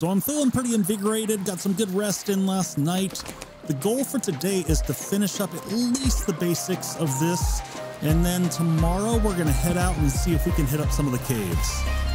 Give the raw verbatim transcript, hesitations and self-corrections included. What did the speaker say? So I'm feeling pretty invigorated, got some good rest in last night. The goal for today is to finish up at least the basics of this, and then tomorrow we're gonna head out and see if we can hit up some of the caves.